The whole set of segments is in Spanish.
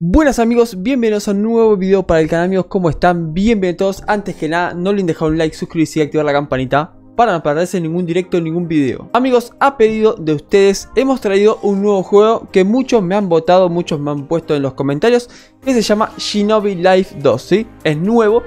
Buenas amigos, bienvenidos a un nuevo video para el canal. Amigos, ¿cómo están? Bienvenidos todos. Antes que nada, no olviden dejar un like, suscribirse y activar la campanita para no perderse ningún directo, ningún video. Amigos, a pedido de ustedes hemos traído un nuevo juego que muchos me han votado, muchos me han puesto en los comentarios, que se llama Shinobi Life 2, ¿sí? Es nuevo,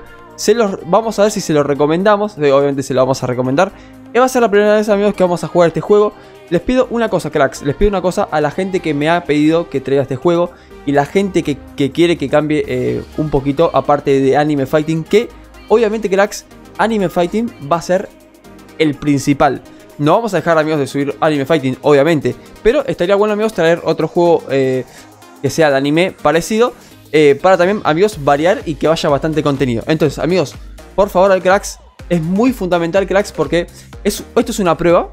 vamos a ver si se lo recomendamos, obviamente se lo vamos a recomendar. Va a ser la primera vez, amigos, que vamos a jugar este juego. Les pido una cosa, cracks, les pido una cosa a la gente que me ha pedido que traiga este juego y la gente que quiere que cambie un poquito, aparte de Anime Fighting, que obviamente, cracks, Anime Fighting va a ser el principal. No vamos a dejar, amigos, de subir Anime Fighting, obviamente, pero estaría bueno, amigos, traer otro juego que sea de anime parecido, para también, amigos, variar y que vaya bastante contenido. Entonces, amigos, por favor, cracks, es muy fundamental, cracks, porque esto es una prueba.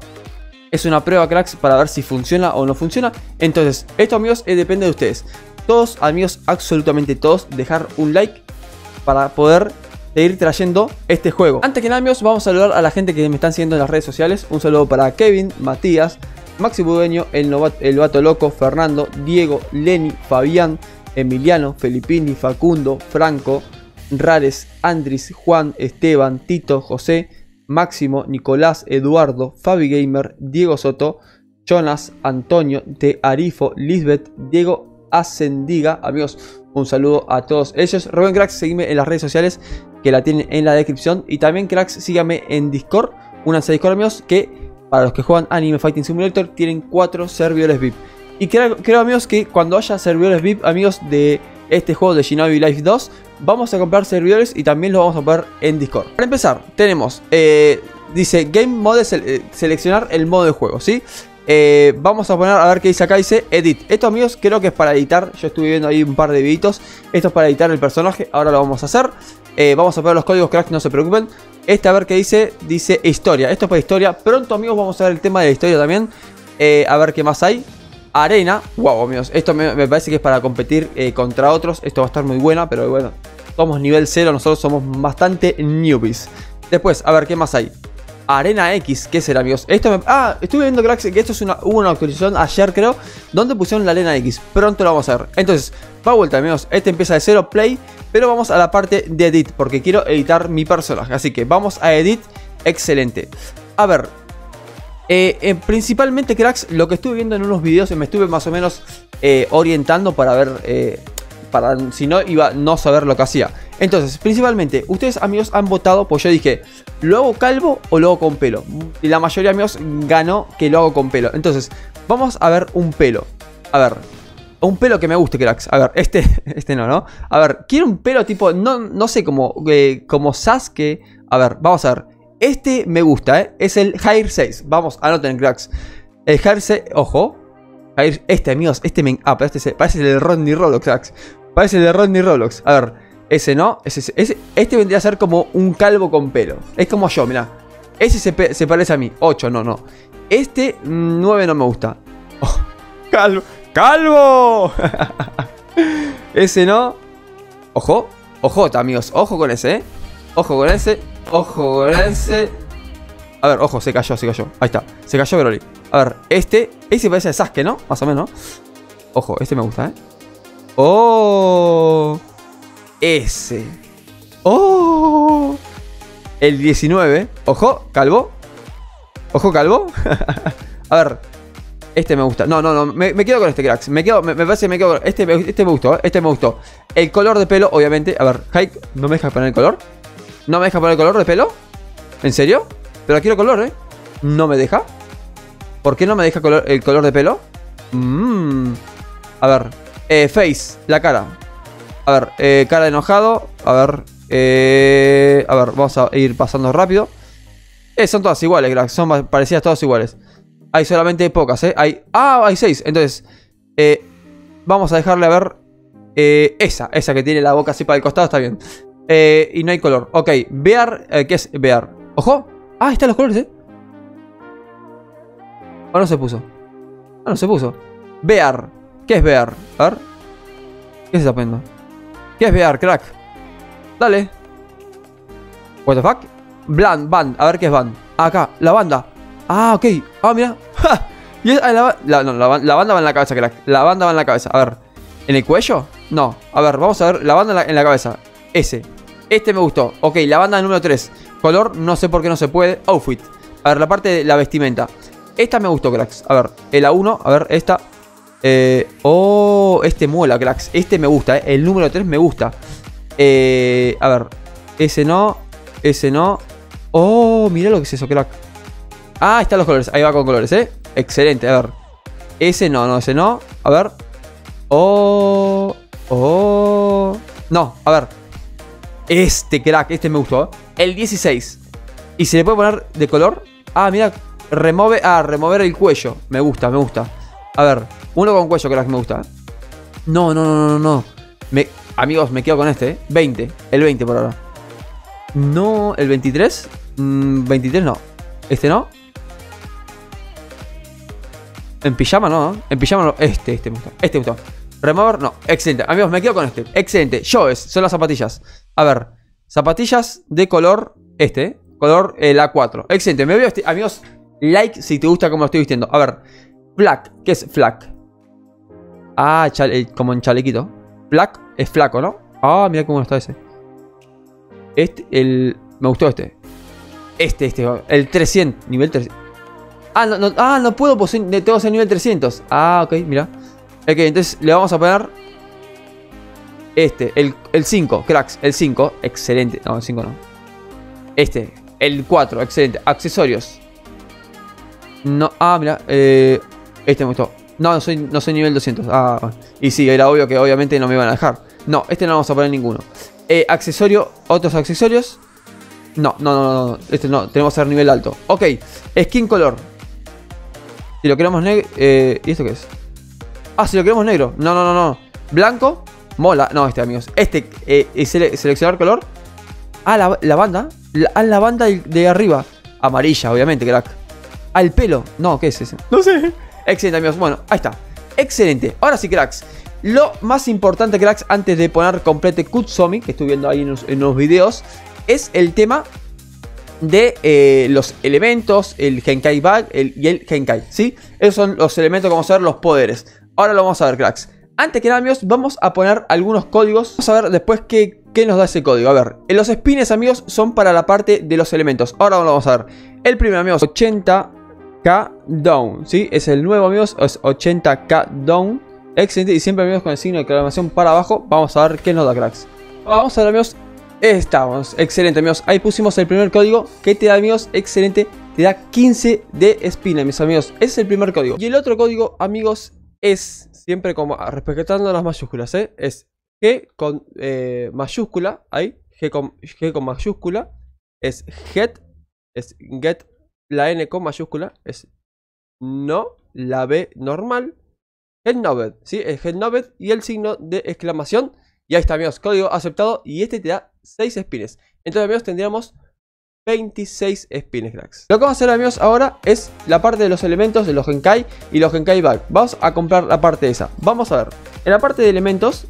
Es una prueba, cracks, para ver si funciona o no funciona. Entonces, esto, amigos, depende de ustedes. Todos, amigos, absolutamente todos, dejar un like para poder seguir trayendo este juego. Antes que nada, amigos, vamos a saludar a la gente que me están siguiendo en las redes sociales. Un saludo para Kevin, Matías, Maxi Budeño, el Vato Loco, Fernando, Diego, Leni, Fabián, Emiliano, Felipini, Facundo, Franco, Rares, Andris, Juan, Esteban, Tito, José, Máximo, Nicolás, Eduardo, Fabi Gamer, Diego Soto, Jonas, Antonio, Te Arifo, Lisbeth, Diego Asendiga. Amigos, un saludo a todos ellos. Rubén, cracks, seguime en las redes sociales, que la tienen en la descripción. Y también, cracks, síganme en Discord. Únanse a Discord, amigos, que para los que juegan Anime Fighting Simulator tienen 4 servidores VIP. Y creo, amigos, que cuando haya servidores VIP, amigos, de este juego de Shinobi Life 2, vamos a comprar servidores y también los vamos a comprar en Discord. Para empezar, tenemos, dice Game Mode, seleccionar el modo de juego, ¿sí? Vamos a poner, a ver qué dice acá, dice Edit. Esto, amigos, creo que es para editar. Yo estuve viendo ahí un par de videitos. Esto es para editar el personaje, ahora lo vamos a hacer. Vamos a poner los códigos, cracks, no se preocupen. A ver qué dice, dice Historia. Esto es para historia. Pronto, amigos, vamos a ver el tema de la historia también. A ver qué más hay. Arena, wow, amigos, esto me parece que es para competir contra otros. Esto va a estar muy buena, pero bueno, somos nivel 0, nosotros somos bastante newbies. Después, a ver qué más hay. Arena X, ¿qué será, amigos? Estuve viendo, cracks, que esto es hubo una actualización ayer, creo, donde pusieron la Arena X. Pronto lo vamos a ver. Entonces, va a vuelta, amigos. Este empieza de 0, play, pero vamos a la parte de edit, porque quiero editar mi personaje. Así que vamos a edit, excelente. A ver, principalmente, cracks, lo que estuve viendo en unos videos, me estuve más o menos orientando para ver, para si no iba a no saber lo que hacía. Entonces, principalmente, ustedes, amigos, han votado, pues yo dije, ¿lo hago calvo o lo hago con pelo? Y la mayoría, amigos, ganó que lo hago con pelo. Entonces, vamos a ver un pelo. A ver, un pelo que me guste, cracks. A ver, este no, ¿no? A ver, quiero un pelo tipo, no sé, como Sasuke. A ver, vamos a ver. Este me gusta, ¿eh? Es el Hair 6. Vamos, anoten, cracks. El Hair 6, ojo. Este, amigos, este me... Ah, pero parece el de Rodney Roblox, cracks. Parece el de Rodney Roblox. A ver, ese no. Este vendría a ser como un calvo con pelo. Es como yo, mirá. Ese se parece a mí. 8, no. Este 9 no me gusta. Oh, calvo. ¡Calvo! Ese no. Ojo. Ojo, amigos. Ojo con ese, ¿eh? Ojo con ese. Ojo con ese. A ver, ojo, se cayó. Ahí está, se cayó Broly. A ver, este parece a Sasuke, ¿no? Más o menos. Ojo, este me gusta, ¿eh? ¡Oh! Ese. ¡Oh! El 19. Ojo, calvo. Ojo, calvo. A ver, este me gusta. No, me quedo con este, cracks. Me parece que me quedo con... Este me gustó, ¿eh? Este me gustó. El color de pelo, obviamente. A ver, Hike, ¿no me dejas poner el color? ¿No me deja poner el color de pelo? ¿En serio? Pero quiero color, ¿eh? ¿No me deja? ¿Por qué no me deja el color de pelo? A ver. Face, la cara. A ver, cara de enojado. A ver. A ver, vamos a ir pasando rápido. Son todas iguales, cracks. Son parecidas, todas iguales. Hay solamente pocas, ¿eh? Hay 6. Entonces, vamos a dejarle a ver. Esa que tiene la boca así para el costado, está bien. Y no hay color. Ok, Bear. ¿Qué es Bear? ¡Ojo! Ah, están los colores, ¿eh? ¿O no se puso? Ah, no se puso. Bear. ¿Qué es Bear? A ver. ¿Qué se está poniendo? ¿Qué es Bear, crack? Dale. What the fuck. Band, a ver qué es band. Acá, la banda. Ah, ok. Ah, mira. ¡Ja! Y es, la banda va en la cabeza, crack. La banda va en la cabeza. A ver. ¿En el cuello? No. A ver, vamos a ver. La banda en la cabeza. Ese. Este me gustó. Ok, la banda número 3. Color, no sé por qué no se puede. Outfit. A ver, la parte de la vestimenta. Esta me gustó, cracks. A ver, el A1. A ver, esta. Oh, este mola, cracks. Este me gusta, eh. El número 3 me gusta. A ver. Ese no. Ese no. Oh, mirá lo que es eso, crack. Ah, están los colores. Ahí va con colores, eh. Excelente, a ver. Ese no, no, ese no. A ver. Oh. Oh. No, a ver. Este, crack. Este me gustó, eh. El 16. ¿Y se le puede poner de color? Ah, mira. Remove. Ah, remover el cuello. Me gusta, me gusta. A ver. Uno con cuello, crack, me gusta. No, no, no, no, no. Amigos, me quedo con este, eh. 20. El 20 por ahora. No, el 23. 23 no. Este no. En pijama no, ¿no? En pijama no. Este me gusta. Este me gusta. Remover, no. Excelente. Amigos, me quedo con este. Excelente. Joes, son las zapatillas. A ver. Zapatillas de color este. Color la A4. Excelente. Me veo este. Amigos, like si te gusta como lo estoy vistiendo. A ver. Black. ¿Qué es black? Ah, como en chalequito. Black es flaco, ¿no? Ah, mira cómo está ese. Este, me gustó este. El 300, nivel 300. Ah, no, no, ah, no puedo, pues tengo ese nivel 300. Ah, ok, mira. Ok, entonces le vamos a poner este, el 5, cracks, el 5, excelente. No, el 5 no. Este, el 4, excelente. Accesorios. No, ah, mira, este me gustó. No, no soy nivel 200. Ah, bueno. Y sí, era obvio que obviamente no me iban a dejar. No, este no vamos a poner ninguno. Accesorio, otros accesorios. No, no, no, no, este no, tenemos que ser nivel alto. Ok, skin color. Si lo queremos negro, ¿y esto qué es? Ah, si lo queremos negro, no, no, no, no. Blanco, mola, no, este amigos. Este, seleccionar color. Ah, la banda, la banda de arriba. Amarilla, obviamente, crack. Al pelo, no, ¿qué es ese? No sé. Excelente amigos, bueno, ahí está. Excelente, ahora sí cracks. Lo más importante, cracks, antes de poner complete Kutsomi, que estoy viendo ahí en unos videos, es el tema de los elementos, el Genkai Bag y el Genkai, ¿sí? Esos son los elementos que vamos a ver, los poderes. Ahora lo vamos a ver, cracks. Antes que nada, amigos, vamos a poner algunos códigos. Vamos a ver después qué nos da ese código. A ver, los spins, amigos, son para la parte de los elementos. Ahora lo vamos a ver. El primero, amigos, 80k down, ¿sí? Es el nuevo, amigos, es 80k down. Excelente, y siempre amigos con el signo de exclamación para abajo. Vamos a ver qué nos da, cracks. Vamos a ver, amigos, estamos. Excelente, amigos, ahí pusimos el primer código. ¿Qué te da, amigos? Excelente, te da 15 de espina, mis amigos. Ese es el primer código. Y el otro código, amigos, es siempre como respetando las mayúsculas, ¿eh? Es G con mayúscula, ahí, G con mayúscula. Es get, la N con mayúscula. Es no, la B normal. El Novet, ¿sí? Es el Novet y el signo de exclamación. Y ahí está, amigos, código aceptado. Y este te da 6 spines. Entonces, amigos, tendríamos 26 spines, cracks. Lo que vamos a hacer, amigos, ahora es la parte de los elementos de los Genkai y los Genkai Bag. Vamos a comprar la parte esa. Vamos a ver. En la parte de elementos,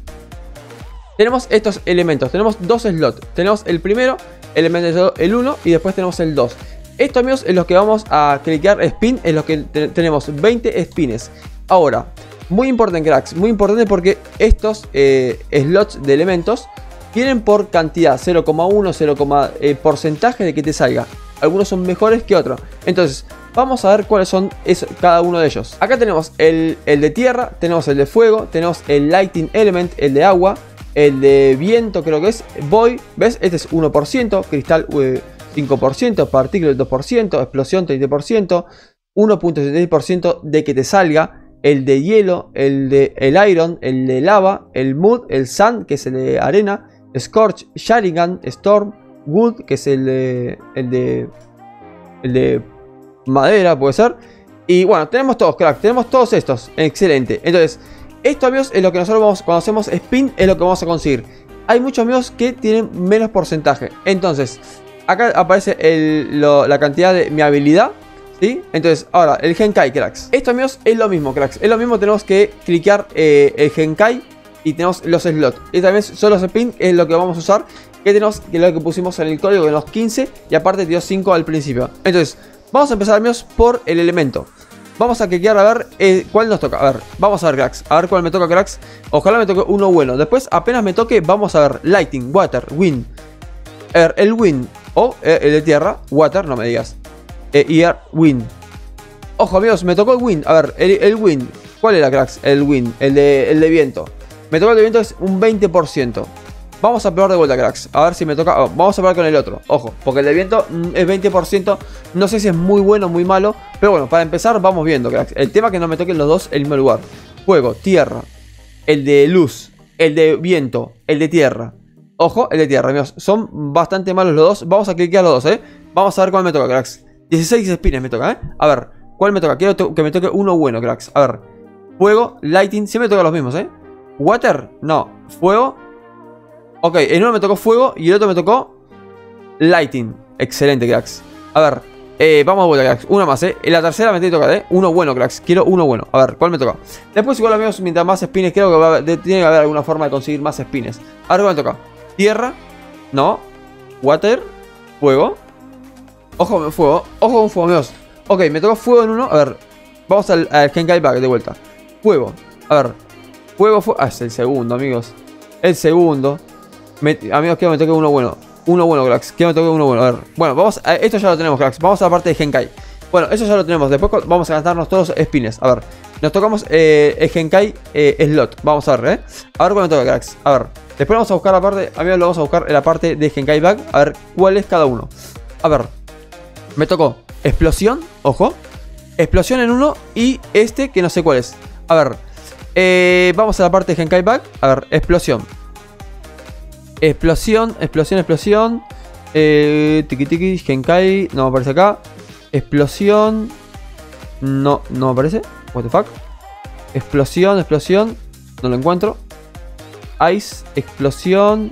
tenemos estos elementos. Tenemos dos slots. Tenemos el primero, el 1 y después tenemos el 2. Esto, amigos, es lo que vamos a clicar spin. Es lo que tenemos 20 spines. Ahora... muy importante, cracks, muy importante porque estos slots de elementos vienen por cantidad, 0,1, porcentaje de que te salga. Algunos son mejores que otros. Entonces, vamos a ver cuáles son cada uno de ellos. Acá tenemos el de tierra, tenemos el de fuego, tenemos el lighting element, el de agua, el de viento creo que es, void, ¿ves? Este es 1%, cristal 5%, partícula 2%, explosión 30%, 1.76% de que te salga. El de hielo, el de iron, el de lava, el mud, el sand, que es el de arena, scorch, sharingan, storm, wood, que es el de madera, puede ser. Y bueno, tenemos todos, crack, tenemos todos estos. Excelente. Entonces, esto, amigos, es lo que nosotros vamos, cuando hacemos spin, es lo que vamos a conseguir. Hay muchos amigos que tienen menos porcentaje. Entonces, acá aparece la cantidad de mi habilidad. ¿Sí? Entonces, ahora, el Genkai, cracks. Esto, amigos, es lo mismo, cracks. Es lo mismo, tenemos que clicar el Genkai y tenemos los slots. Y también son los spins, es lo que vamos a usar. que tenemos, que es lo que pusimos en el código, que tenemos 15 y aparte dio 5 al principio. Entonces, vamos a empezar, amigos, por el elemento. Vamos a cliquear a ver cuál nos toca. A ver, vamos a ver, cracks. A ver cuál me toca, cracks. Ojalá me toque uno bueno. Después, apenas me toque, vamos a ver Lighting, Water, Wind. El Wind o el de tierra, Water, no me digas. Wind. Ojo, amigos, me tocó el Wind. A ver, el Wind. ¿Cuál era, cracks? El Wind, el de viento. Me tocó el de viento, es un 20%. Vamos a probar de vuelta, cracks. A ver si me toca. Oh, vamos a probar con el otro. Ojo, porque el de viento es 20%. No sé si es muy bueno o muy malo. Pero bueno, para empezar, vamos viendo, cracks. El tema es que no me toquen los dos el mismo lugar. Fuego, tierra. El de luz. El de viento. El de tierra. Ojo, el de tierra, amigos. Son bastante malos los dos. Vamos a cliquear los dos, eh. Vamos a ver cuál me toca, cracks. 16 espinas me toca, eh. A ver, ¿cuál me toca? Quiero que me toque uno bueno, cracks. A ver. Fuego, lighting, siempre me tocan los mismos, ¿eh? Water, no. Fuego. Ok, en uno me tocó fuego y el otro me tocó lighting. Excelente, cracks. A ver, vamos a vuelta, cracks. Una más, ¿eh? En la tercera me tiene que tocar, ¿eh? Uno bueno, cracks. Quiero uno bueno. A ver, ¿cuál me toca? Después, igual, amigos, mientras más spines, creo que tiene que haber alguna forma de conseguir más spines. A ver, ¿cuál me toca? Tierra. No. Water. Fuego. Ojo con fuego. Ojo con fuego, amigos. Ok, me tocó fuego en uno. A ver, vamos al Genkai Bag de vuelta. Fuego, a ver. Fuego, fuego. Ah, es el segundo, amigos. El segundo. Amigos, quiero que me toque uno bueno. Uno bueno, cracks. Quiero que me toque uno bueno. A ver. Bueno, vamos a... Esto ya lo tenemos, cracks. Vamos a la parte de Genkai. Bueno, eso ya lo tenemos. Después vamos a gastarnos todos los spines. A ver. Nos tocamos el Genkai slot. Vamos a ver, eh. A ver cuál me toca, cracks. A ver. Después vamos a buscar la parte... Amigos, lo vamos a buscar en la parte de Genkai Bag. A ver cuál es cada uno. A ver. Me tocó explosión. Ojo. Explosión en uno. Y este que no sé cuál es. A ver. Vamos a la parte de Genkai Bag. A ver. Explosión. Explosión, explosión, explosión. Tiki tiki, Genkai. No me aparece acá. Explosión. No, no me aparece. What the fuck. Explosión, explosión. No lo encuentro. Ice, explosión.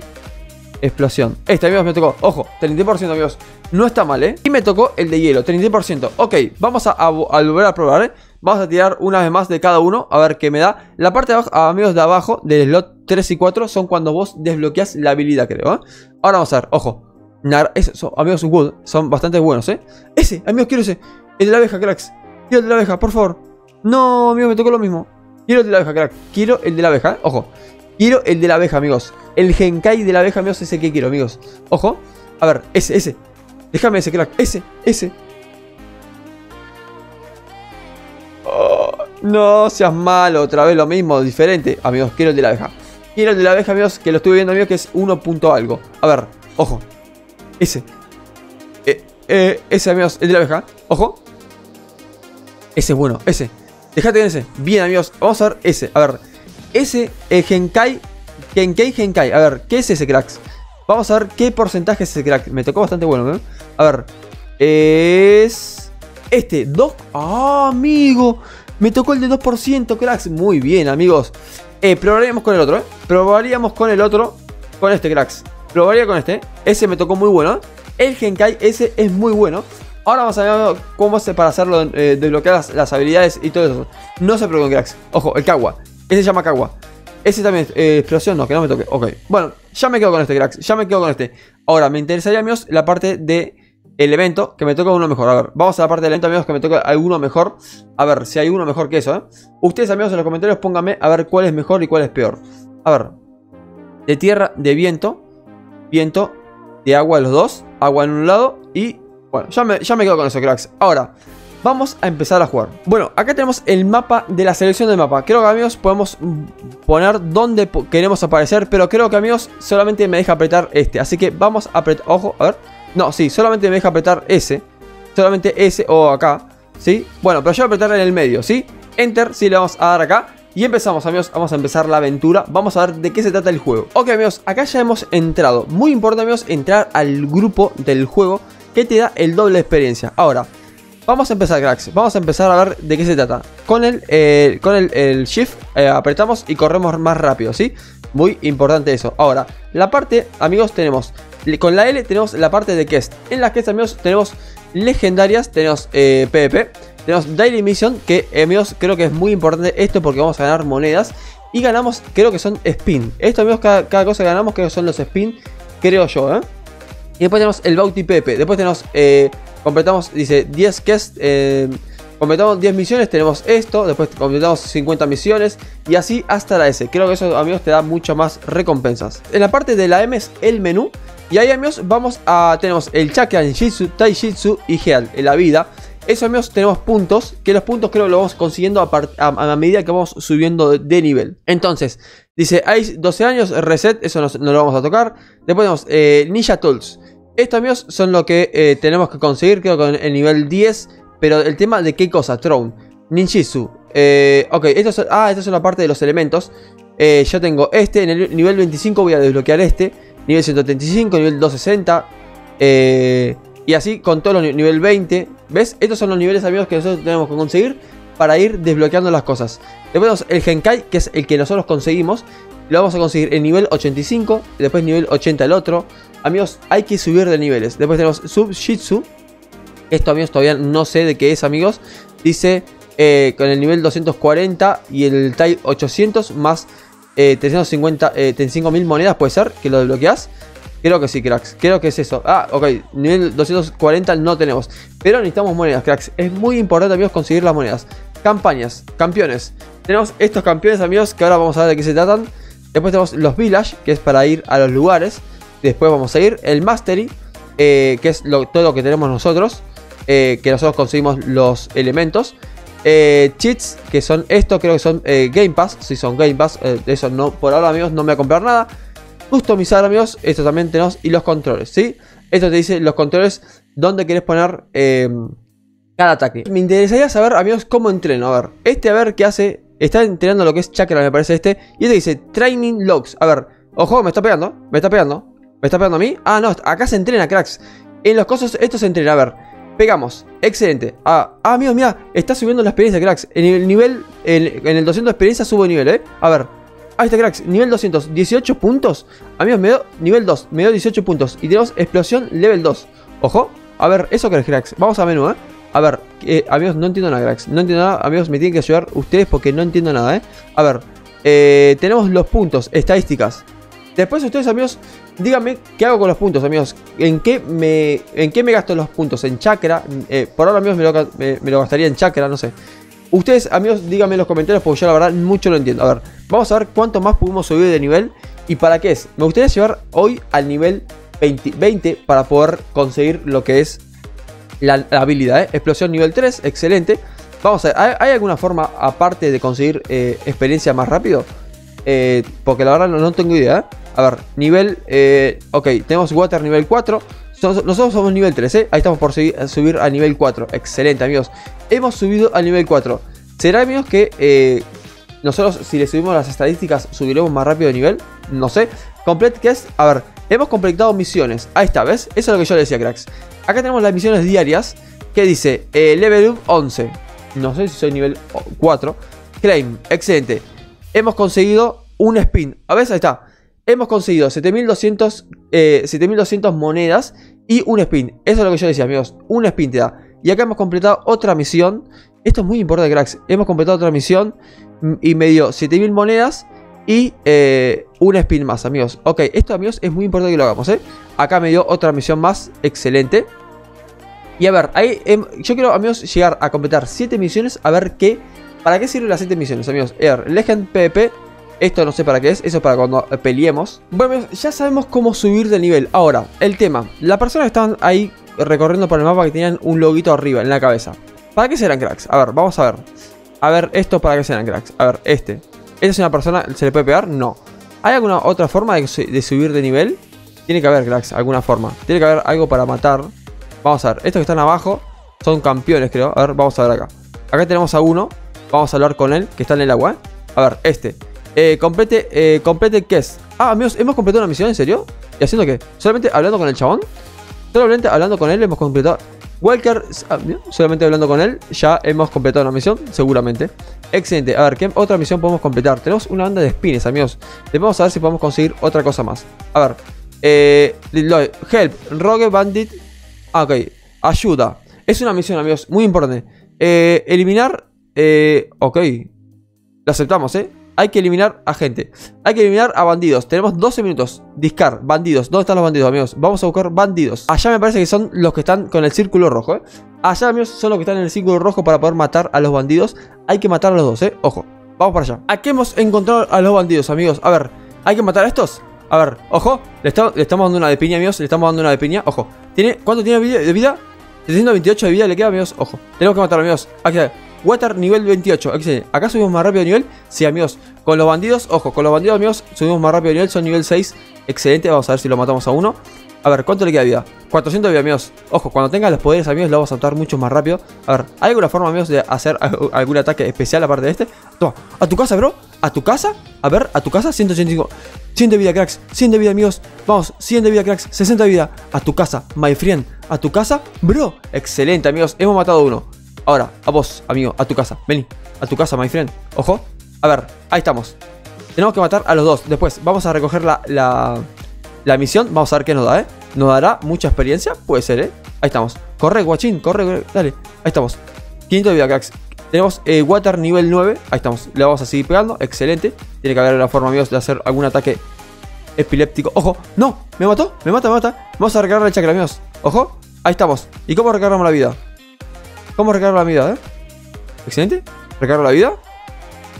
Explosión. Este, amigos, me tocó. Ojo, 30%, amigos. No está mal, ¿eh? Y me tocó el de hielo, 30%. Ok, vamos a volver a probar, ¿eh? Vamos a tirar una vez más de cada uno. A ver qué me da. La parte de abajo, amigos, de abajo, del slot 3 y 4, son cuando vos desbloqueas la habilidad, creo, ¿eh? Ahora vamos a ver, ojo. Esos, amigos, wood, son bastante buenos, ¿eh? Ese, amigos, quiero ese. El de la abeja, cracks. Quiero el de la abeja, por favor. No, amigos, me tocó lo mismo. Quiero el de la abeja, crack. Quiero el de la abeja, ¿eh? Ojo. Quiero el de la abeja, amigos. El Genkai de la abeja, amigos, ese que quiero, amigos. Ojo. A ver, ese, ese. Déjame ese, crack. Ese, ese. Oh, no seas malo, otra vez lo mismo, diferente. Amigos, quiero el de la abeja. Quiero el de la abeja, amigos, que lo estuve viendo, amigos, que es 1 punto algo. A ver, ojo. Ese. Ese, amigos, el de la abeja. Ojo. Ese es bueno, ese. Déjate en ese. Bien, amigos, vamos a ver ese. A ver, ese Genkai. Genkai, Genkai. A ver, ¿qué es ese, cracks? Vamos a ver qué porcentaje es ese crack. Me tocó bastante bueno, ¿eh? A ver. Es... Este, 2... ¡Ah, amigo! Me tocó el de 2%, cracks. Muy bien, amigos. Probaríamos con el otro, ¿eh? Probaríamos con el otro. Con este, cracks. Probaría con este. Ese me tocó muy bueno, ¿eh? El Genkai, ese es muy bueno. Ahora vamos a ver cómo hace para hacerlo, desbloquear las habilidades y todo eso. No se preocupen, cracks. Ojo, el Kawa. Ese se llama Kawa. Ese también, explosión, no, que no me toque. Ok, bueno, ya me quedo con este, cracks. Ya me quedo con este. Ahora, me interesaría, amigos, la parte de el evento. Que me toca uno mejor, a ver, vamos a la parte del evento, amigos. Que me toca alguno mejor, a ver, si hay uno mejor que eso, ¿eh? Ustedes, amigos, en los comentarios pónganme a ver cuál es mejor y cuál es peor. A ver, de tierra, de viento. Viento, de agua, los dos. Agua en un lado y... Bueno, ya me quedo con eso, cracks. Ahora... Vamos a empezar a jugar. Bueno, acá tenemos el mapa de la selección del mapa. Creo que, amigos, podemos poner donde queremos aparecer. Pero creo que, amigos, solamente me deja apretar este. Así que vamos a apretar... Ojo, a ver. No, sí, solamente me deja apretar ese. Solamente ese o acá, ¿sí? Bueno, pero yo voy a apretar en el medio, ¿sí? Enter, sí, le vamos a dar acá. Y empezamos, amigos, vamos a empezar la aventura. Vamos a ver de qué se trata el juego. Ok, amigos, acá ya hemos entrado. Muy importante, amigos, entrar al grupo del juego, que te da el doble de experiencia. Ahora... Vamos a empezar, cracks. Vamos a empezar a ver de qué se trata. Con el shift apretamos y corremos más rápido, ¿sí? Muy importante eso. Ahora, la parte, amigos, tenemos... Con la L tenemos la parte de Quest. En las Quest, amigos, tenemos legendarias, tenemos PvP, tenemos Daily Mission, que, amigos, creo que es muy importante esto porque vamos a ganar monedas. Y ganamos, creo que son spin. Esto, amigos, cada cosa que ganamos creo que son los spin creo yo, ¿eh? Y después tenemos el Bauti Pepe. Después tenemos, completamos, dice, 10 quests, completamos 10 misiones, tenemos esto, después completamos 50 misiones y así hasta la S. Creo que eso, amigos, te da mucho más recompensas. En la parte de la M es el menú y ahí, amigos, vamos a, tenemos el Chakra, el Jitsu, Tai Jitsu y Heal, en la vida. Eso, amigos, tenemos puntos, que los puntos creo que lo vamos consiguiendo a medida que vamos subiendo de nivel. Entonces, dice, hay 12 años, reset, eso no lo vamos a tocar. Después tenemos Ninja Tools. Estos, amigos, son lo que tenemos que conseguir, creo, con el nivel 10. Pero el tema de qué cosa, Throne, Ninjitsu, ok, esta es la parte de los elementos. Yo tengo este, en el nivel 25 voy a desbloquear este, nivel 135, nivel 260, y así con todos los nivel 20, ¿ves? Estos son los niveles, amigos, que nosotros tenemos que conseguir para ir desbloqueando las cosas. Después el Genkai, que es el que nosotros conseguimos, lo vamos a conseguir en nivel 85, después nivel 80 el otro. Amigos, hay que subir de niveles. Después tenemos Sub Jitsu. Esto, amigos, todavía no sé de qué es, amigos. Dice, con el nivel 240 y el Tai 800 más 350, 35.000 monedas, puede ser que lo desbloqueas. Creo que sí, cracks. Creo que es eso. Ah, ok. Nivel 240 no tenemos. Pero necesitamos monedas, cracks. Es muy importante, amigos, conseguir las monedas. Campañas, campeones. Tenemos estos campeones, amigos, que ahora vamos a ver de qué se tratan. Después tenemos los Villages, que es para ir a los lugares. Después vamos a ir el Mastery, que es todo lo que tenemos nosotros. Que nosotros conseguimos los elementos. Cheats, que son esto, creo que son Game Pass. Si son Game Pass, eso no, por ahora, amigos, no me voy a comprar nada. Customizar, amigos, esto también tenemos. Y los controles, ¿sí? Esto te dice los controles, donde querés poner cada ataque. Me interesaría saber, amigos, cómo entreno. A ver, este, a ver qué hace. Está entrenando lo que es Chakra, me parece este. Y este dice Training Logs. A ver, ojo, me está pegando, me está pegando. ¿Me está pegando a mí? Ah, no, acá se entrena, cracks. En los cosos, esto se entrena, a ver. Pegamos, excelente. Ah, amigos, mira, está subiendo la experiencia, cracks. En el nivel, en el 200 de experiencia sube nivel, A ver, ahí está, cracks. Nivel 200, 18 puntos. Amigos, me dio nivel 2, me dio 18 puntos. Y tenemos explosión level 2. Ojo, a ver, eso que es, cracks. Vamos a menú, A ver, amigos, no entiendo nada, cracks. No entiendo nada, amigos, me tienen que ayudar ustedes porque no entiendo nada, A ver, tenemos los puntos, estadísticas. Después ustedes, amigos, díganme qué hago con los puntos, amigos. ¿En qué me gasto los puntos? ¿En Chakra? Por ahora, amigos, me lo gastaría en Chakra, no sé. Ustedes, amigos, díganme en los comentarios porque yo la verdad mucho no entiendo. A ver, vamos a ver cuánto más pudimos subir de nivel y para qué es. Me gustaría llevar hoy al nivel 20 para poder conseguir lo que es la habilidad, Explosión nivel 3, excelente. Vamos a ver, ¿hay alguna forma aparte de conseguir experiencia más rápido? Porque la verdad no tengo idea, A ver, nivel, ok, tenemos Water nivel 4. Nosotros somos nivel 3, Ahí estamos por subir a nivel 4. Excelente, amigos. Hemos subido a nivel 4. ¿Será, amigos, que nosotros si le subimos las estadísticas subiremos más rápido de nivel? No sé. Complete quest, a ver, hemos completado misiones. Ahí está, ¿ves? Eso es lo que yo le decía, cracks. Acá tenemos las misiones diarias. Que dice, level up 11. No sé si soy nivel 4. Claim, excelente. Hemos conseguido un spin. A ver, ahí está. Hemos conseguido 7200 monedas y un spin. Eso es lo que yo decía, amigos. Un spin te da. Y acá hemos completado otra misión. Esto es muy importante, cracks. Hemos completado otra misión y me dio 7000 monedas y un spin más, amigos. Ok, esto, amigos, es muy importante que lo hagamos, Acá me dio otra misión más. Excelente. Y a ver, ahí yo quiero, amigos, llegar a completar 7 misiones. A ver qué. ¿Para qué sirven las 7 misiones, amigos? Legend PvP, esto no sé para qué es, eso es para cuando peleemos. Bueno, amigos, ya sabemos cómo subir de nivel. Ahora, el tema, las personas que estaban ahí recorriendo por el mapa que tenían un loguito arriba en la cabeza. ¿Para qué serán, cracks? A ver, vamos a ver. A ver, esto para qué serán, cracks. A ver, este. ¿Esta es una persona? ¿Se le puede pegar? No. ¿Hay alguna otra forma de subir de nivel? Tiene que haber, cracks, alguna forma. Tiene que haber algo para matar. Vamos a ver, estos que están abajo son campeones, creo. A ver, vamos a ver acá. Acá tenemos a uno. Vamos a hablar con él, que está en el agua, A ver, este. Complete quest. Ah, amigos, ¿hemos completado una misión? ¿En serio? ¿Y haciendo qué? ¿Solamente hablando con el chabón? Solamente hablando con él hemos completado. Walker, solamente hablando con él ya hemos completado una misión, seguramente. Excelente. A ver, ¿qué otra misión podemos completar? Tenemos una banda de spines, amigos. Vamos a ver si podemos conseguir otra cosa más. A ver. Help. Rogue Bandit. Ah, ok. Ayuda. Es una misión, amigos, muy importante. Eliminar... ok, lo aceptamos, Hay que eliminar a gente. Hay que eliminar a bandidos. Tenemos 12 minutos. Discar, bandidos. ¿Dónde están los bandidos, amigos? Vamos a buscar bandidos. Allá me parece que son los que están con el círculo rojo, ¿eh? Allá, amigos, son los que están en el círculo rojo para poder matar a los bandidos. Hay que matar a los dos, ¿eh? Ojo. Vamos para allá. Aquí hemos encontrado a los bandidos, amigos. A ver, ¿hay que matar a estos? A ver, ojo. Le estamos dando una de piña, amigos. Le estamos dando una de piña. Ojo. ¿Cuánto tiene de vida? 328 de vida le queda, amigos. Ojo. Tenemos que matarlo, amigos. Aquí está. Water nivel 28. ¿Acá subimos más rápido de nivel? Sí, amigos. Con los bandidos, ojo, con los bandidos, amigos, subimos más rápido de nivel. Son nivel 6. Excelente. Vamos a ver si lo matamos a uno. A ver, ¿cuánto le queda de vida? 400 de vida, amigos. Ojo, cuando tenga los poderes, amigos, lo vamos a matar mucho más rápido. A ver, ¿hay alguna forma, amigos, de hacer algún ataque especial aparte de este? Toma, a tu casa, bro. ¿A tu casa? A ver, ¿a tu casa? 185. 100 de vida, cracks. 100 de vida, amigos. Vamos, 100 de vida, cracks. 60 de vida. A tu casa, my friend. A tu casa, bro. Excelente, amigos. Hemos matado a uno. Ahora, a vos, amigo, a tu casa. Vení, a tu casa, my friend. Ojo. A ver, ahí estamos. Tenemos que matar a los dos. Después vamos a recoger la misión. Vamos a ver qué nos da, ¿eh? ¿Nos dará mucha experiencia? Puede ser, ¿eh? Ahí estamos. Corre, guachín, corre. Dale, ahí estamos. 500 de vida, cracks. Tenemos Water nivel 9. Ahí estamos. Le vamos a seguir pegando. Excelente. Tiene que haber una forma, amigos, de hacer algún ataque epiléptico. Ojo. ¡No! ¿Me mató? Me mata. Vamos a recargar el chakra, amigos. Ojo. Ahí estamos. ¿Y cómo recargamos la vida? ¿Cómo recargar la vida? Excelente. Recargo la vida.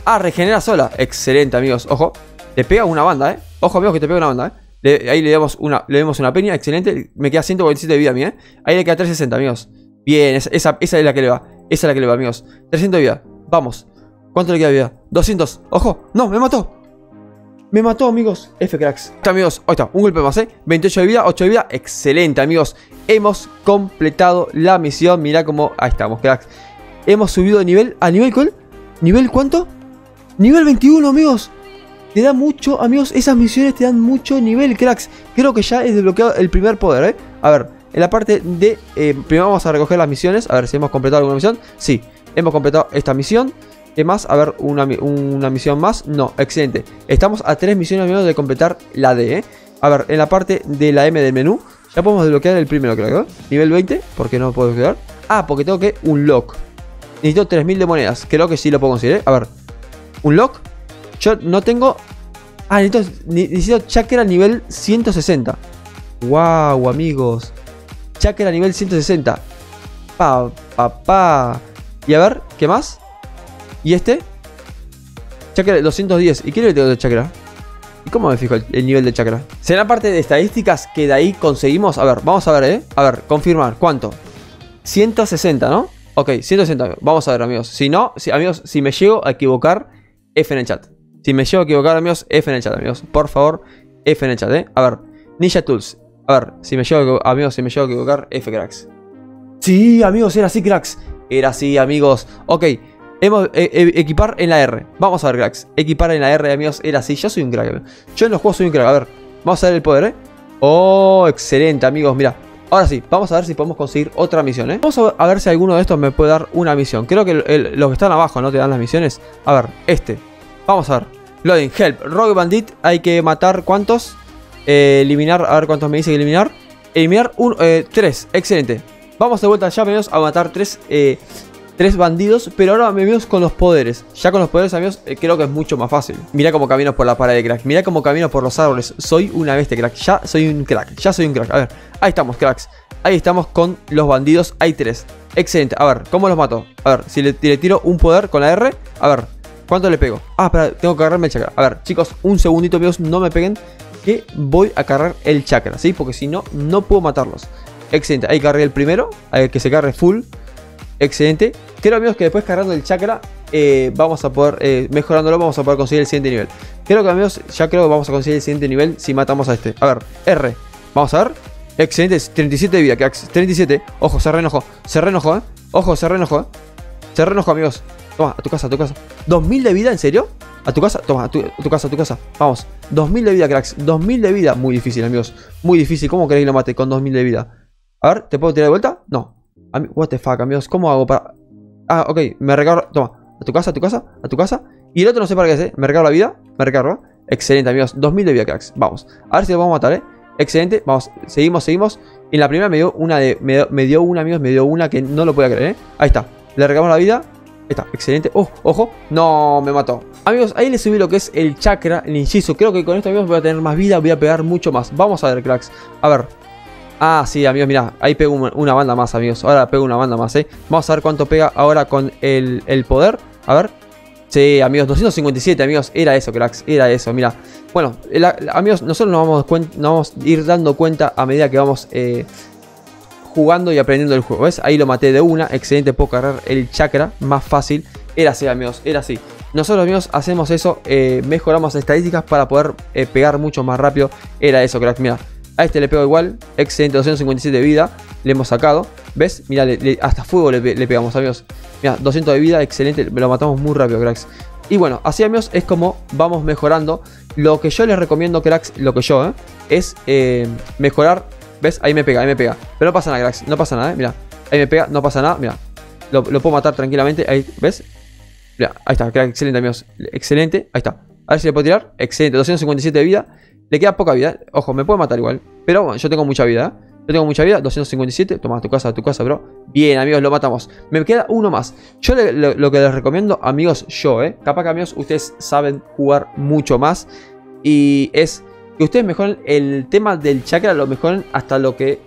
Ah, regenera sola. Excelente, amigos. Ojo. Le pega una banda, ¿eh? Ojo, amigos, que te pega una banda, ¿eh? Ahí le damos una peña. Excelente. Me queda 147 de vida a mí, ¿eh? Ahí le queda 360, amigos. Bien. Esa es la que le va. Esa es la que le va, amigos. 300 de vida. Vamos. ¿Cuánto le queda de vida? 200. Ojo. No, me mató. Me mató, amigos. F, cracks. Está, amigos. Ahí está. Un golpe más, ¿eh? 28 de vida. 8 de vida. Excelente, amigos. Hemos completado la misión. Mirá cómo... Ahí estamos, cracks. Hemos subido de nivel... ¿A nivel cuál? ¿Nivel cuánto? Nivel 21, amigos. Te da mucho, amigos. Esas misiones te dan mucho nivel, cracks. Creo que ya es desbloqueado el primer poder, ¿eh? A ver. En la parte de... primero vamos a recoger las misiones. A ver si hemos completado alguna misión. Sí. Hemos completado esta misión. ¿Qué más? A ver, una misión más. No, excelente. Estamos a 3 misiones menos de completar la D, ¿eh? A ver, en la parte de la M del menú, ya podemos desbloquear el primero, creo, ¿eh? Nivel 20, porque no puedo desbloquear. Ah, porque tengo que un lock. Necesito 3000 de monedas, creo que sí lo puedo conseguir, ¿eh? A ver, un lock. Yo no tengo... Ah, necesito chakra nivel 160. Wow, amigos. Chakra nivel 160. Y a ver, ¿qué más? ¿Y este? Chakra 210. ¿Y qué le tengo de chakra? ¿Y cómo me fijo el nivel de chakra? Será parte de estadísticas que de ahí conseguimos. A ver, vamos a ver, ¿eh? A ver, confirmar. ¿Cuánto? 160, ¿no? Ok, 160. Vamos a ver, amigos. Si no, amigos, si me llego a equivocar, F en el chat. Si me llego a equivocar, amigos, F en el chat, amigos. Por favor, F en el chat, ¿eh? A ver, Ninja Tools. A ver, si me llego a equivocar, F, cracks. Sí, amigos, era así, cracks. Era así, amigos. Ok. Hemos, equipar en la R. Vamos a ver, cracks. Equipar en la R, amigos. Era así. Yo soy un crack, amigos. Yo en los juegos soy un crack. A ver. Vamos a ver el poder, ¿eh? Oh, excelente, amigos. Mirá. Ahora sí. Vamos a ver si podemos conseguir otra misión, ¿eh? Vamos a ver si alguno de estos me puede dar una misión. Creo que los que están abajo no te dan las misiones. A ver. Este. Vamos a ver. Loading. Help. Rogue Bandit. Hay que matar. ¿Cuántos? Eliminar. A ver cuántos me dice que eliminar. Eliminar 3. Excelente. Vamos de vuelta ya, amigos, a matar 3. Tres bandidos, pero ahora, amigos, con los poderes. Ya con los poderes, amigos, creo que es mucho más fácil. Mirá cómo camino por la pared, crack. Mirá cómo camino por los árboles. Soy una bestia, crack. Ya soy un crack. Ya soy un crack. A ver, ahí estamos, cracks. Ahí estamos con los bandidos. Hay 3. Excelente. A ver, ¿cómo los mato? A ver, si le tiro un poder con la R. A ver, ¿cuánto le pego? Ah, espera, tengo que agarrarme el chakra. A ver, chicos, un segundito, amigos, no me peguen. Que voy a cargar el chakra, ¿sí? Porque si no, no puedo matarlos. Excelente. Ahí cargué el primero. Hay que se cargue full. Excelente. Creo, amigos, que después cargando el chakra vamos a poder, mejorándolo, vamos a poder conseguir el siguiente nivel. Creo que, amigos, ya creo que vamos a conseguir el siguiente nivel si matamos a este. A ver, R. Vamos a ver. Excelente. 37 de vida, cracks. 37. Ojo, se reenojó. Se reenojó, ¿eh? Ojo, se reenojó, ¿eh? Se reenojó, amigos. Toma, a tu casa, a tu casa. 2000 de vida, ¿en serio? A tu casa. Toma, a tu casa, a tu casa. Vamos. 2000 de vida, cracks. 2000 de vida. Muy difícil, amigos. Muy difícil. ¿Cómo queréis que lo mate con 2000 de vida? A ver, ¿te puedo tirar de vuelta? No. What the fuck, amigos, ¿cómo hago para...? Ah, ok, me recargo, toma, a tu casa, a tu casa, a tu casa. Y el otro no sé para qué es, ¿eh? Me recargo la vida, me recargo. Excelente, amigos, 2000 de vida, cracks, vamos. A ver si lo vamos a matar, ¿eh? Excelente, vamos, seguimos, seguimos. En la primera me dio una, amigos, me dio una que no lo podía creer, ¿eh? Ahí está, le recargamos la vida. está, excelente. ¡Oh, ojo! ¡No, me mató! Amigos, ahí les subí lo que es el chakra, el ninjitsu. Creo que con esto, amigos, voy a tener más vida, voy a pegar mucho más. Vamos a ver, cracks. A ver. Ah, sí, amigos, mirá. Ahí pego una banda más, amigos. Ahora pego una banda más, ¿eh? Vamos a ver cuánto pega ahora con el poder. A ver. Sí, amigos, 257, amigos. Era eso, cracks. Era eso, mirá. Bueno, amigos, nosotros nos vamos a ir dando cuenta a medida que vamos... jugando y aprendiendo el juego, ¿ves? Ahí lo maté de una, excelente, puedo cargar el chakra más fácil, era así amigos, era así. Nosotros amigos hacemos eso, mejoramos estadísticas para poder pegar mucho más rápido, era eso crack, mirá, a este le pego igual, excelente, 257 de vida, le hemos sacado, ¿ves? Mirá, hasta fuego le pegamos amigos, mirá, 200 de vida, excelente, lo matamos muy rápido cracks. Y bueno, así amigos es como vamos mejorando, lo que yo les recomiendo cracks, lo que yo, es mejorar. ¿Ves? Ahí me pega, ahí me pega. Pero no pasa nada, cracks. No pasa nada, mirá. Ahí me pega, no pasa nada, mirá. Lo puedo matar tranquilamente. Ahí, ¿ves? Mirá, ahí está, crack, excelente, amigos. Excelente, ahí está. A ver si le puedo tirar. Excelente, 257 de vida. Le queda poca vida. Ojo, me puede matar igual. Pero bueno, yo tengo mucha vida, ¿eh? Yo tengo mucha vida, 257. Toma, tu casa, bro. Bien, amigos, lo matamos. Me queda uno más. Yo lo que les recomiendo, amigos, yo, capaz que, amigos, ustedes saben jugar mucho más. Y es... que ustedes mejoren el tema del chakra, lo mejoren hasta lo que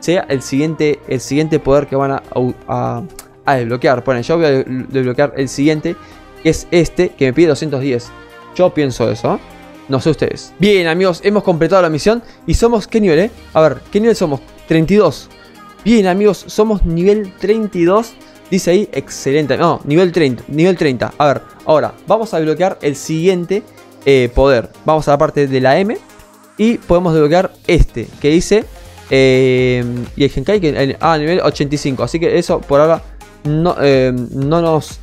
sea el siguiente poder que van a desbloquear. Bueno, yo voy a desbloquear el siguiente, que es este, que me pide 210. Yo pienso eso, ¿eh? No sé ustedes. Bien, amigos, hemos completado la misión y somos, ¿qué nivel, A ver, ¿qué nivel somos? 32. Bien, amigos, somos nivel 32. Dice ahí, excelente. No, nivel 30. Nivel 30. A ver, ahora, vamos a desbloquear el siguiente poder. Vamos a la parte de la M. Y podemos desbloquear este que dice y el Genkai que a nivel 85. Así que eso por ahora no, no nos...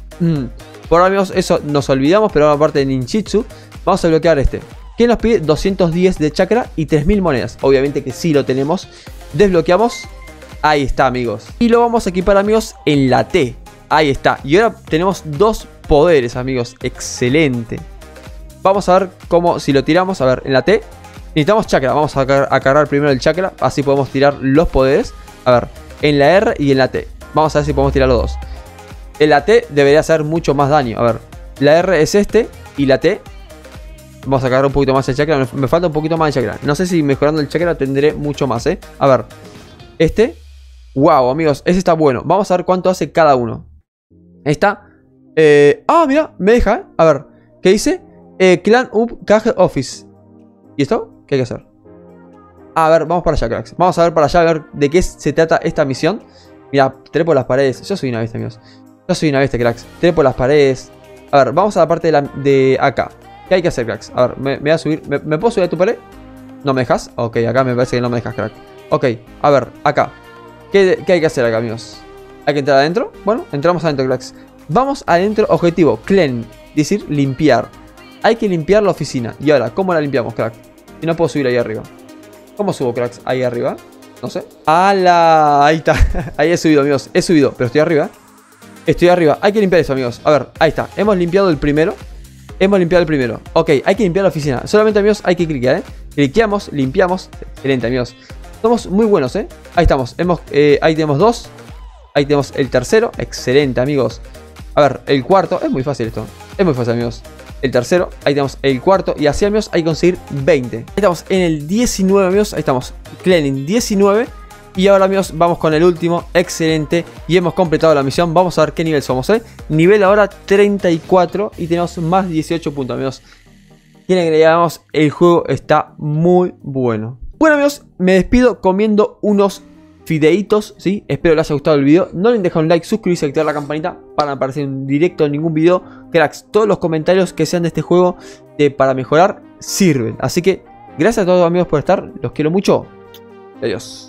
por ahora amigos eso nos olvidamos. Pero ahora aparte de Ninjitsu vamos a bloquear este que nos pide 210 de chakra y 3000 monedas. Obviamente que sí lo tenemos. Desbloqueamos. Ahí está amigos. Y lo vamos a equipar amigos en la T. Ahí está. Y ahora tenemos dos poderes amigos. Excelente. Vamos a ver cómo si lo tiramos. A ver en la T. Necesitamos chakra, vamos a cargar primero el chakra, así podemos tirar los poderes. A ver, en la R y en la T. Vamos a ver si podemos tirar los dos. En la T debería hacer mucho más daño. A ver, la R es este y la T. Vamos a cargar un poquito más el chakra, me falta un poquito más de chakra. No sé si mejorando el chakra tendré mucho más, ¿eh? A ver, este. Wow, amigos, ese está bueno. Vamos a ver cuánto hace cada uno. Esta. Ah, mira, me deja, ¿eh? A ver, ¿qué dice? Clan Up Cage Office. ¿Y esto? ¿Qué hay que hacer? A ver, vamos para allá, cracks. Vamos a ver para allá, a ver de qué se trata esta misión. Mira, trepo las paredes. Yo soy una bestia, amigos. Yo soy una bestia, cracks. Trepo las paredes. A ver, vamos a la parte de acá. ¿Qué hay que hacer, cracks? A ver, me voy a subir. ¿Me puedo subir a tu pared? ¿No me dejas? Ok, acá me parece que no me dejas, crack. Ok, a ver, acá. ¿Qué hay que hacer acá, amigos? ¿Hay que entrar adentro? Bueno, entramos adentro, cracks. Vamos adentro, objetivo, clean. Decir, limpiar. Hay que limpiar la oficina. Y ahora, ¿cómo la limpiamos, crack? Y no puedo subir ahí arriba. ¿Cómo subo, cracks? Ahí arriba. No sé. ¡Hala! Ahí está. Ahí he subido, amigos. He subido, pero estoy arriba. Estoy arriba. Hay que limpiar eso, amigos. A ver, ahí está. Hemos limpiado el primero. Hemos limpiado el primero. Ok, hay que limpiar la oficina. Solamente, amigos, hay que cliquear, Cliqueamos, limpiamos. Excelente, amigos. Somos muy buenos, Ahí estamos. Ahí tenemos dos. Ahí tenemos el tercero. Excelente, amigos. A ver, el cuarto. Es muy fácil esto. Es muy fácil, amigos. El tercero, ahí tenemos el cuarto. Y así, amigos, hay que conseguir 20. Ahí estamos en el 19, amigos. Ahí estamos, cleaning 19. Y ahora, amigos, vamos con el último. Excelente, y hemos completado la misión. Vamos a ver qué nivel somos, Nivel ahora 34 y tenemos más 18 puntos, amigos. Tienen que digamos, el juego está muy bueno. Bueno, amigos, me despido comiendo unos fideitos, ¿sí? Espero les haya gustado el video. No olviden dejar un like, suscribirse, activar la campanita para no aparecer en directo en ningún video. Cracks, todos los comentarios que sean de este juego para mejorar sirven. Así que gracias a todos amigos por estar. Los quiero mucho. Adiós.